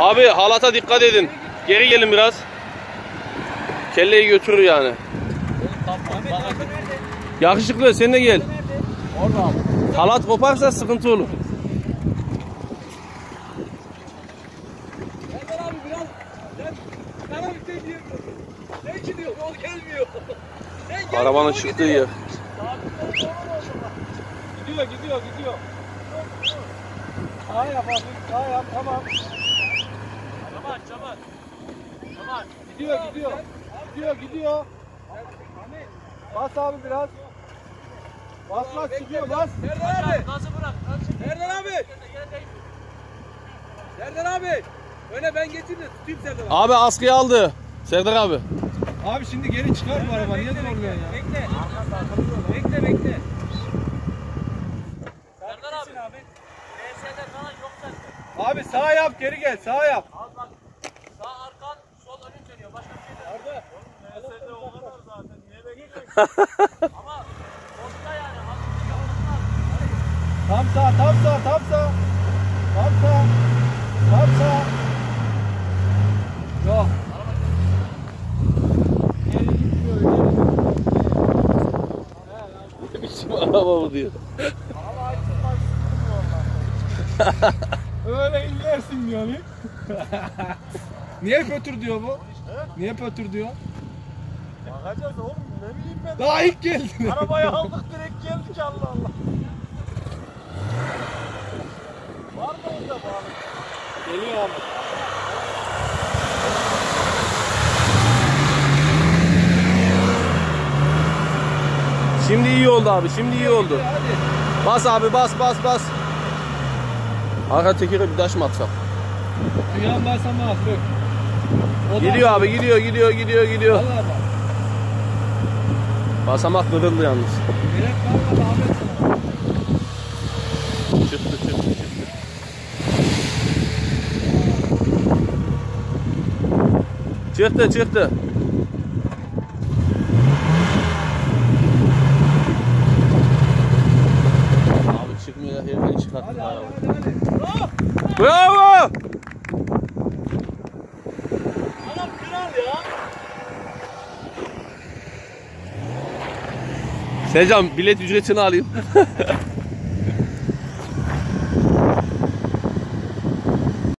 Abi halata dikkat edin. Geri gelin biraz. Kelleyi götürür yani. Yakışıklı sen de gel. Halat koparsa sıkıntı olur. Arabanın çıktığı yer. Gidiyor. Daha yap abi, daha yap, tamam. Çaman. Gidiyor. Bas abi biraz. Bas çıkıyor, bas. Serdar abi. Öyle ben getirdim, tutayım Serdar abi. Abi askıya aldı. Serdar abi. Abi şimdi geri çıkar bu araba, niye zorluyorsun ya? Bekle. Serdar abi. DS'de falan yok zaten. Abi sağa yap, geri gel, sağa yap. Al bak. Sağ arkan, sol önün dönüyor. Başka bir şey de yok. Nerede? Oğlum DS'de o kadar zaten. Niye bekliyorsun? Ama boşta yani. Tam sağ. Yok. Araba bu diyor. Öyle inlersin diyor hani. Niye pötür diyor bu? Niye pötür diyor? Bakacağız oğlum, ne bileyim ben. Daha ilk geldin. Arabayı aldık direkt geldik, Allah Allah. Var mı orada bağlı? Geliyor abi. Şimdi iyi oldu abi, şimdi iyi oldu. Hadi. Bas abi, bas. Arka tekere bir taş mı atsak? Yan basam ne yapıyor? Gidiyor abi, gidiyor. Allah Allah. Basamak kırıldı yalnız. Gerek kalmadı abi. Çıktı. Çıktı. Bravo! Adam kral ya. Secan bilet ücretini alayım.